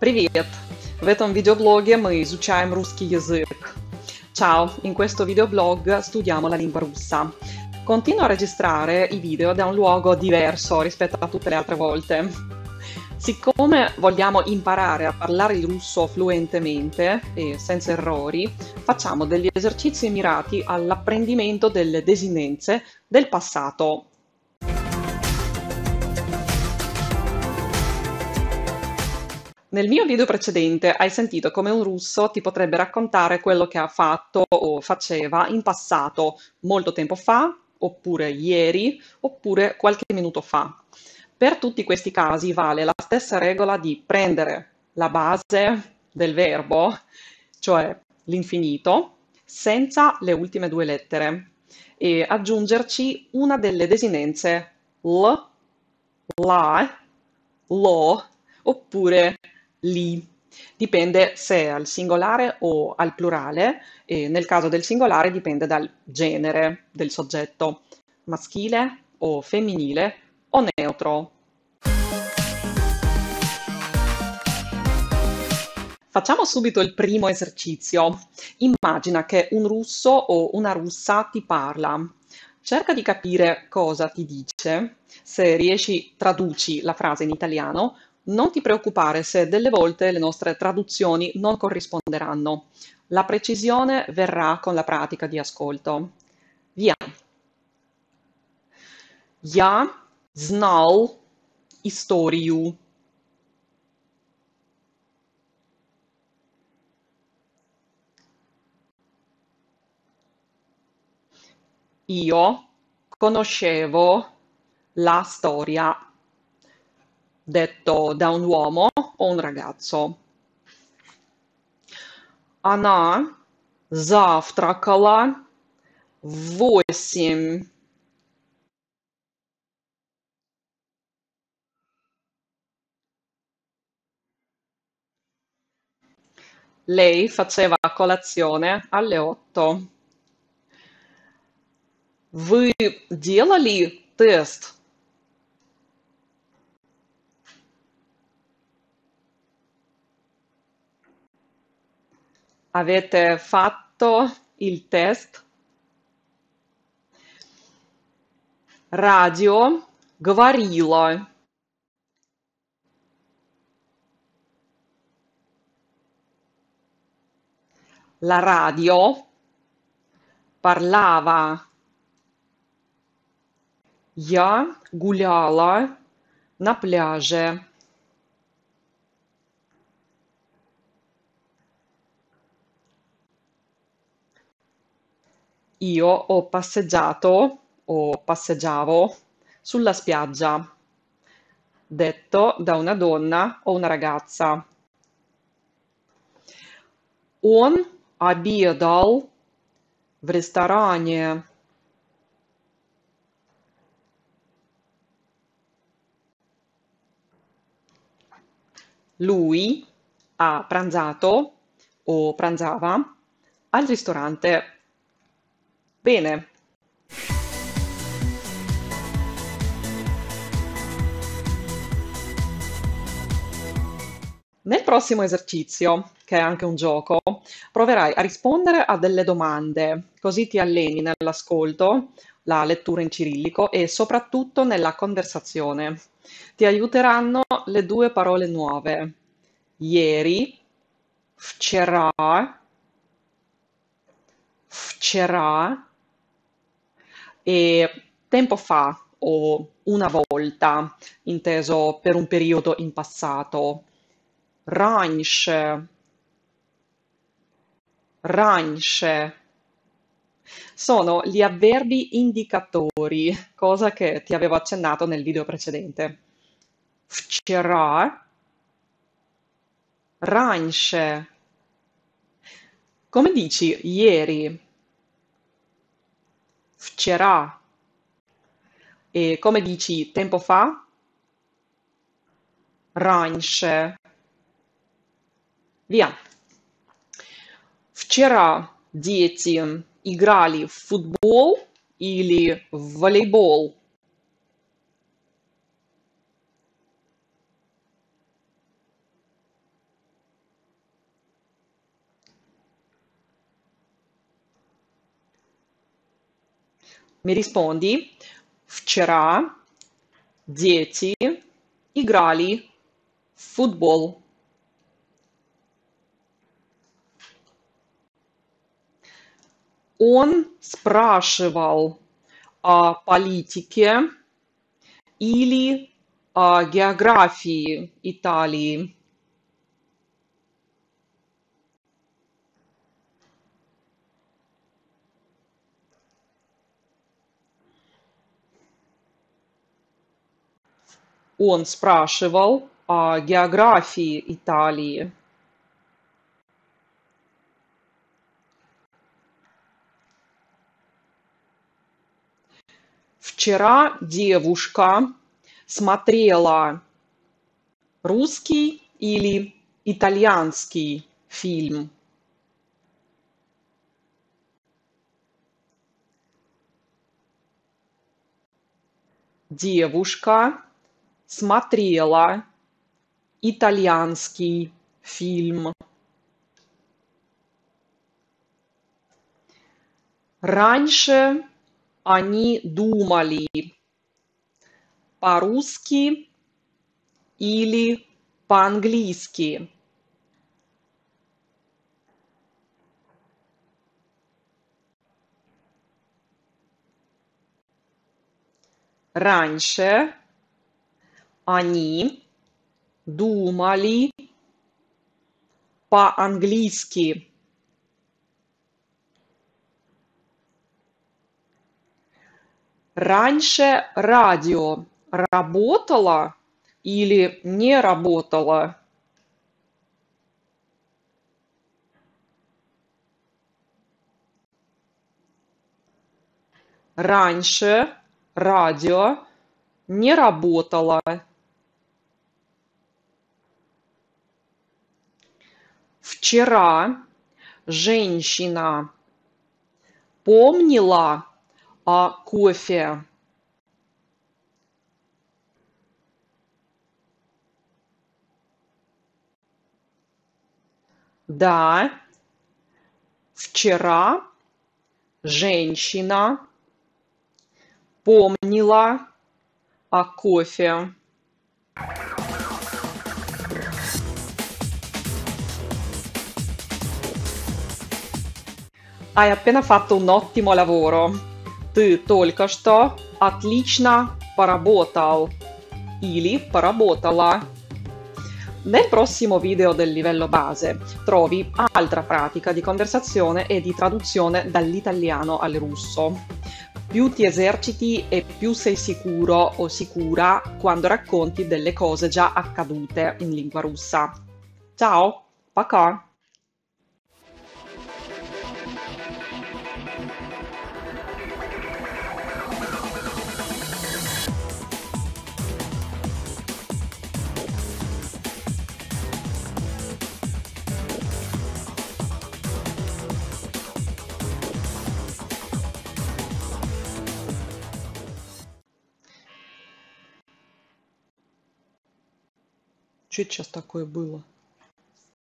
Привет! В этом видеоблоге мы изучаем русский язык. Ciao! In questo videoblog studiamo la lingua russa. Continuo a registrare i video da un luogo diverso rispetto a tutte le altre volte. Siccome vogliamo imparare a parlare il russo fluentemente e senza errori, facciamo degli esercizi mirati all'apprendimento delle desinenze del passato. Nel mio video precedente hai sentito come un russo ti potrebbe raccontare quello che ha fatto o faceva in passato, molto tempo fa, oppure ieri, oppure qualche minuto fa. Per tutti questi casi vale la stessa regola di prendere la base del verbo, cioè l'infinito, senza le ultime due lettere e aggiungerci una delle desinenze l, la, lo, oppure lì. Dipende se è al singolare o al plurale, e nel caso del singolare dipende dal genere del soggetto, maschile o femminile o neutro. Facciamo subito il primo esercizio. Immagina che un russo o una russa ti parla. Cerca di capire cosa ti dice. Se riesci, traduci la frase in italiano. Non ti preoccupare se delle volte le nostre traduzioni non corrisponderanno. La precisione verrà con la pratica di ascolto. Via. Я знал историю. Io conoscevo la storia. Detto da un uomo o un ragazzo. Она завтракала в 8. Lei faceva colazione alle 8. Вы делали тест? Avete fatto il test? Radio говорило. La radio parlava. Я гуляла на пляже. Io ho passeggiato o passeggiavo sulla spiaggia, detto da una donna o una ragazza. Он обедал в ресторане. Lui ha pranzato o pranzava al ristorante. Bene. Nel prossimo esercizio, che è anche un gioco, proverai a rispondere a delle domande, così ti alleni nell'ascolto, la lettura in cirillico e soprattutto nella conversazione. Ti aiuteranno le due parole nuove. Ieri, вчера, вчера. E tempo fa o una volta, inteso per un periodo in passato. Раньше. Раньше. Sono gli avverbi indicatori, cosa che ti avevo accennato nel video precedente. Вчера. Раньше. Come dici ieri? Вчера. E come dici tempo fa? Раньше. Via. Вчера дети играли в футбол или в волейбол? Mi rispondi: Вчера дети играли в футбол. Он спрашивал о политике или о географии Италии. Он спрашивал о географии Италии. Вчера девушка смотрела русский или итальянский фильм. Девушка смотрела итальянский фильм. Раньше они думали по-русски или по-английски. Раньше они думали по-английски. Раньше радио работало или не работало? Раньше радио не работало. Вчера женщина помнила о кофе. Да, вчера женщина помнила о кофе. Hai appena fatto un ottimo lavoro. Ты только что отлично поработал или поработала. Nel prossimo video del livello base trovi altra pratica di conversazione e di traduzione dall'italiano al russo. Più ti eserciti e più sei sicuro o sicura quando racconti delle cose già accadute in lingua russa. Ciao, пока! Что сейчас такое было?